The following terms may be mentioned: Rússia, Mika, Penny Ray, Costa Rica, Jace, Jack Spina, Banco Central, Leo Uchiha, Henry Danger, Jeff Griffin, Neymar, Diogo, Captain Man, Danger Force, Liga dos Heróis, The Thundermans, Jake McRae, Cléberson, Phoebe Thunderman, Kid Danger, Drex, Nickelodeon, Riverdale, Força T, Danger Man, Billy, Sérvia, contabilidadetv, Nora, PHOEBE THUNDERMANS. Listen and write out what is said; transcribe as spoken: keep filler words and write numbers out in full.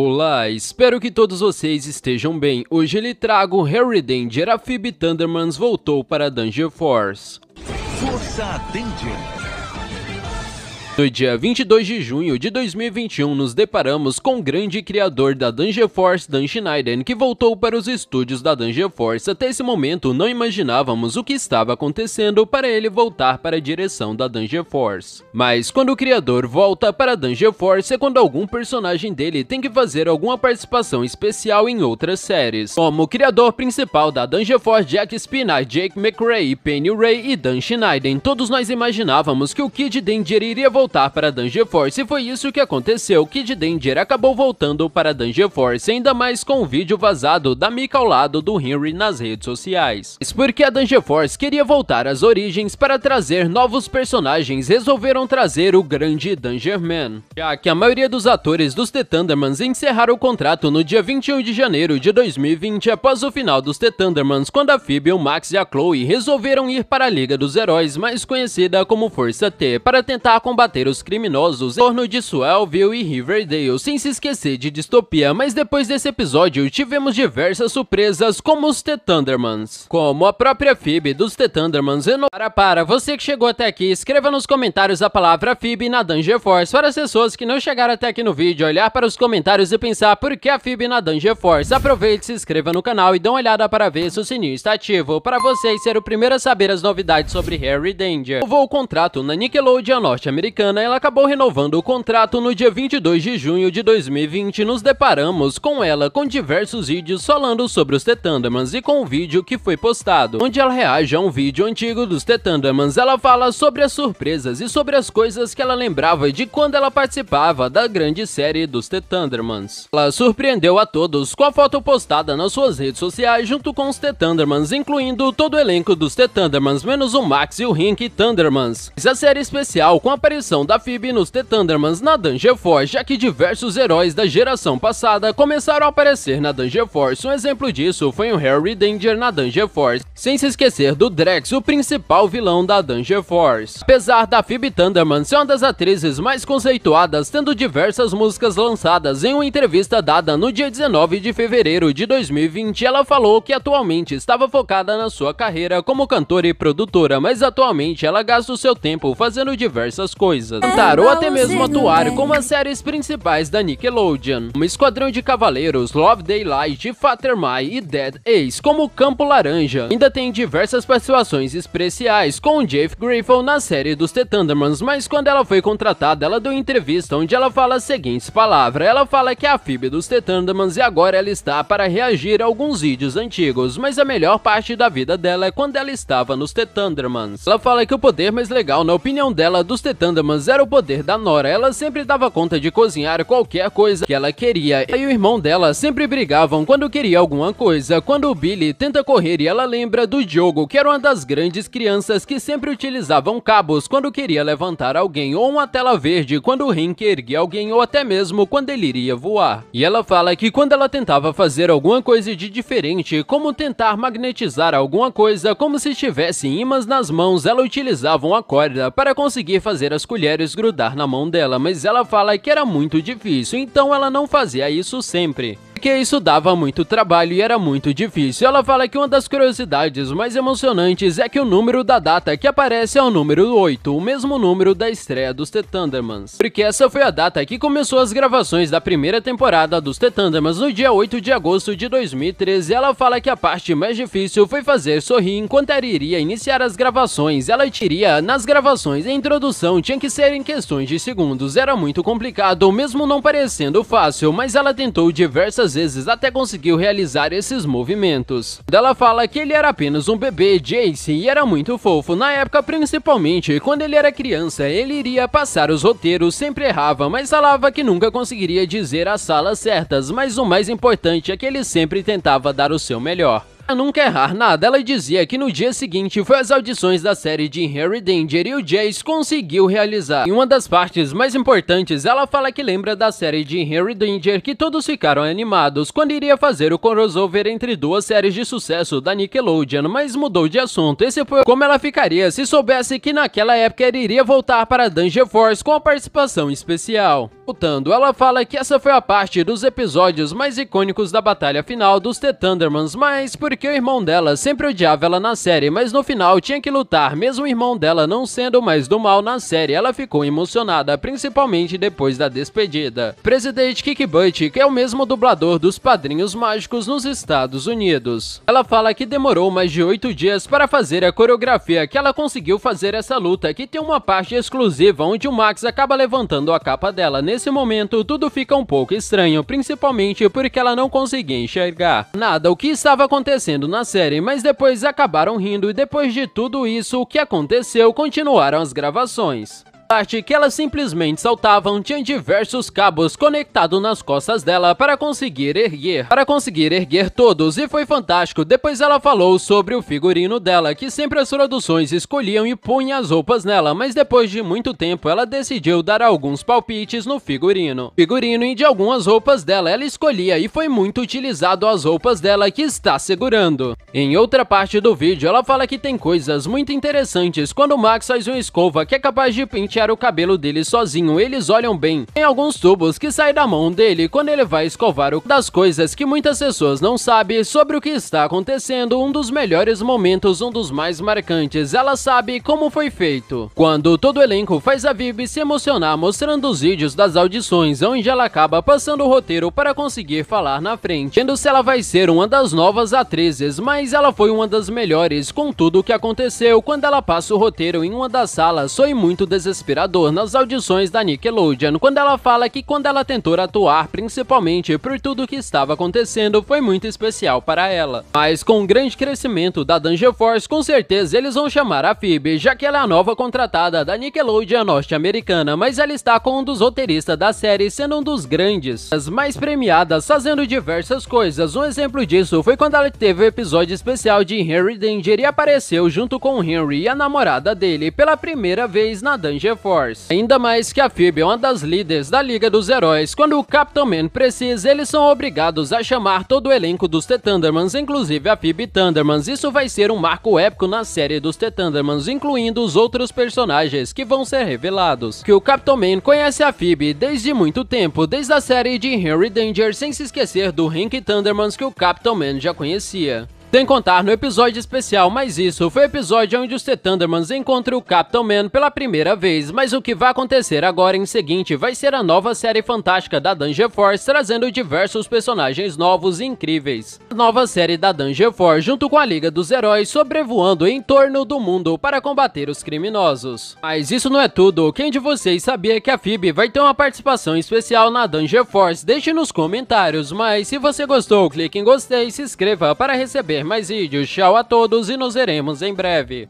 Olá, espero que todos vocês estejam bem. Hoje lhe trago Henry Danger, a Phoebe Thundermans voltou para Danger Force. Força Danger. No dia vinte e dois de junho de dois mil e vinte e um, nos deparamos com o grande criador da Danger Force, Dan Schneider, que voltou para os estúdios da Danger Force. Até esse momento, não imaginávamos o que estava acontecendo para ele voltar para a direção da Danger Force. Mas quando o criador volta para a Danger Force, é quando algum personagem dele tem que fazer alguma participação especial em outras séries, como o criador principal da Danger Force, Jack Spina, Jake McRae, Penny Ray e Dan Schneider. Todos nós imaginávamos que o Kid Danger iria voltar voltar para Danger Force, e foi isso que aconteceu. Kid Danger acabou voltando para Danger Force, ainda mais com o vídeo vazado da Mika ao lado do Henry nas redes sociais. Isso porque a Danger Force queria voltar às origens para trazer novos personagens, resolveram trazer o grande Danger Man, já que a maioria dos atores dos The Thundermans encerraram o contrato no dia vinte e um de janeiro de dois mil e vinte, após o final dos The Thundermans, quando a Phoebe, o Max e a Chloe resolveram ir para a Liga dos Heróis, mais conhecida como Força T, para tentar combater os criminosos em torno de Swellville e Riverdale, sem se esquecer de Distopia. Mas depois desse episódio tivemos diversas surpresas, como os The Thundermans, como a própria Phoebe dos The Thundermans. Para, para, você que chegou até aqui, escreva nos comentários a palavra Phoebe na Danger Force. Para as pessoas que não chegaram até aqui no vídeo, olhar para os comentários e pensar por que a Phoebe na Danger Force. Aproveite, se inscreva no canal e dê uma olhada para ver se o sininho está ativo, para vocês serem o primeiro a saber as novidades sobre Henry Danger. Houve o contrato na Nickelodeon norte-americana. Ela acabou renovando o contrato no dia vinte e dois de junho de dois mil e vinte. Nos deparamos com ela com diversos vídeos falando sobre os The Thundermans, e com um vídeo que foi postado, onde ela reage a um vídeo antigo dos The Thundermans. Ela fala sobre as surpresas e sobre as coisas que ela lembrava de quando ela participava da grande série dos The Thundermans. Ela surpreendeu a todos com a foto postada nas suas redes sociais junto com os The Thundermans, incluindo todo o elenco dos The Thundermans, menos o Max e o Rink Thundermans. Essa série especial com a aparição da Phoebe nos The Thundermans na Danger Force, já que diversos heróis da geração passada começaram a aparecer na Danger Force. Um exemplo disso foi o Henry Danger na Danger Force, sem se esquecer do Drex, o principal vilão da Danger Force. Apesar da Phoebe Thunderman ser uma das atrizes mais conceituadas, tendo diversas músicas lançadas, em uma entrevista dada no dia dezenove de fevereiro de dois mil e vinte, ela falou que atualmente estava focada na sua carreira como cantora e produtora, mas atualmente ela gasta o seu tempo fazendo diversas coisas, cantar ou até mesmo atuar como as séries principais da Nickelodeon, um Esquadrão de Cavaleiros, Love Daylight, Fatermai e Dead Ace, como Campo Laranja. Ainda tem diversas participações especiais com o Jeff Griffin na série dos The Thundermans, mas quando ela foi contratada, ela deu entrevista onde ela fala as seguintes palavras. Ela fala que é a Phoebe dos The Thundermans e agora ela está para reagir a alguns vídeos antigos, mas a melhor parte da vida dela é quando ela estava nos The Thundermans. Ela fala que o poder mais legal, na opinião dela, dos The Thundermans era o poder da Nora. Ela sempre dava conta de cozinhar qualquer coisa que ela queria. Ela e o irmão dela sempre brigavam quando queria alguma coisa. Quando o Billy tenta correr e ela lembra do Diogo, que era uma das grandes crianças que sempre utilizavam cabos quando queria levantar alguém, ou uma tela verde quando o Rink erguia alguém, ou até mesmo quando ele iria voar. E ela fala que quando ela tentava fazer alguma coisa de diferente, como tentar magnetizar alguma coisa como se tivesse ímãs nas mãos, ela utilizava uma corda para conseguir fazer as colheres grudar na mão dela, mas ela fala que era muito difícil, então ela não fazia isso sempre, porque isso dava muito trabalho e era muito difícil. Ela fala que uma das curiosidades mais emocionantes é que o número da data que aparece é o número oito, o mesmo número da estreia dos The Thundermans, porque essa foi a data que começou as gravações da primeira temporada dos The Thundermans, no dia oito de agosto de dois mil e treze. Ela fala que a parte mais difícil foi fazer sorrir enquanto ela iria iniciar as gravações. Ela tiria nas gravações, a introdução tinha que ser em questões de segundos, era muito complicado, mesmo não parecendo fácil, mas ela tentou diversas vezes até conseguiu realizar esses movimentos. Ela fala que ele era apenas um bebê, Jace, e era muito fofo. Na época, principalmente quando ele era criança, ele iria passar os roteiros, sempre errava, mas falava que nunca conseguiria dizer as salas certas, mas o mais importante é que ele sempre tentava dar o seu melhor. Pra nunca errar nada, ela dizia que no dia seguinte foi as audições da série de Henry Danger e o Jace conseguiu realizar. Em uma das partes mais importantes, ela fala que lembra da série de Henry Danger que todos ficaram animados quando iria fazer o crossover entre duas séries de sucesso da Nickelodeon, mas mudou de assunto. Esse foi como ela ficaria se soubesse que naquela época ela iria voltar para Danger Force com a participação especial. Voltando, ela fala que essa foi a parte dos episódios mais icônicos da batalha final dos The Thundermans, mas por que o irmão dela sempre odiava ela na série, mas no final tinha que lutar, mesmo o irmão dela não sendo mais do mal na série. Ela ficou emocionada, principalmente depois da despedida. Presidente Kick Butt, que é o mesmo dublador dos Padrinhos Mágicos nos Estados Unidos. Ela fala que demorou mais de oito dias para fazer a coreografia, que ela conseguiu fazer essa luta, que tem uma parte exclusiva onde o Max acaba levantando a capa dela. Nesse momento, tudo fica um pouco estranho, principalmente porque ela não conseguia enxergar nada o que estava acontecendo na série, mas depois acabaram rindo e depois de tudo isso, o que aconteceu, continuaram as gravações. Parte que elas simplesmente saltavam, tinha diversos cabos conectados nas costas dela para conseguir erguer, para conseguir erguer todos, e foi fantástico. Depois ela falou sobre o figurino dela, que sempre as produções escolhiam e punham as roupas nela, mas depois de muito tempo ela decidiu dar alguns palpites no figurino. Figurino e de algumas roupas dela ela escolhia e foi muito utilizado as roupas dela que está segurando. Em outra parte do vídeo ela fala que tem coisas muito interessantes quando o Max faz uma escova que é capaz de pentear o cabelo dele sozinho, eles olham bem. Tem alguns tubos que saem da mão dele quando ele vai escovar o... Das coisas que muitas pessoas não sabem sobre o que está acontecendo, um dos melhores momentos, um dos mais marcantes, ela sabe como foi feito. Quando todo o elenco faz a Phoebe se emocionar mostrando os vídeos das audições, onde ela acaba passando o roteiro para conseguir falar na frente, vendo se ela vai ser uma das novas atrizes, mas ela foi uma das melhores com tudo o que aconteceu quando ela passa o roteiro em uma das salas. Foi muito desesperado nas audições da Nickelodeon, quando ela fala que quando ela tentou atuar, principalmente por tudo que estava acontecendo, foi muito especial para ela. Mas com o grande crescimento da Danger Force, com certeza eles vão chamar a Phoebe, já que ela é a nova contratada da Nickelodeon norte-americana, mas ela está com um dos roteiristas da série, sendo um dos grandes, as mais premiadas, fazendo diversas coisas. Um exemplo disso foi quando ela teve o episódio especial de Henry Danger e apareceu junto com Henry e a namorada dele pela primeira vez na Danger Force. Ainda mais que a Phoebe é uma das líderes da Liga dos Heróis. Quando o Captain Man precisa, eles são obrigados a chamar todo o elenco dos The Thundermans, inclusive a Phoebe Thundermans. Isso vai ser um marco épico na série dos The Thundermans, incluindo os outros personagens que vão ser revelados. Que o Captain Man conhece a Phoebe desde muito tempo, desde a série de Henry Danger, sem se esquecer do Rink Thundermans que o Captain Man já conhecia. Sem contar no episódio especial, mas isso foi o episódio onde os The Thundermans encontram o Captain Man pela primeira vez, mas o que vai acontecer agora em seguinte vai ser a nova série fantástica da Danger Force, trazendo diversos personagens novos e incríveis. A nova série da Danger Force, junto com a Liga dos Heróis, sobrevoando em torno do mundo para combater os criminosos. Mas isso não é tudo. Quem de vocês sabia que a Phoebe vai ter uma participação especial na Danger Force? Deixe nos comentários, mas se você gostou, clique em gostei e se inscreva para receber mais vídeos. Tchau a todos e nos veremos em breve.